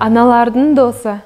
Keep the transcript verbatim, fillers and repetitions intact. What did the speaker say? аналардын досу.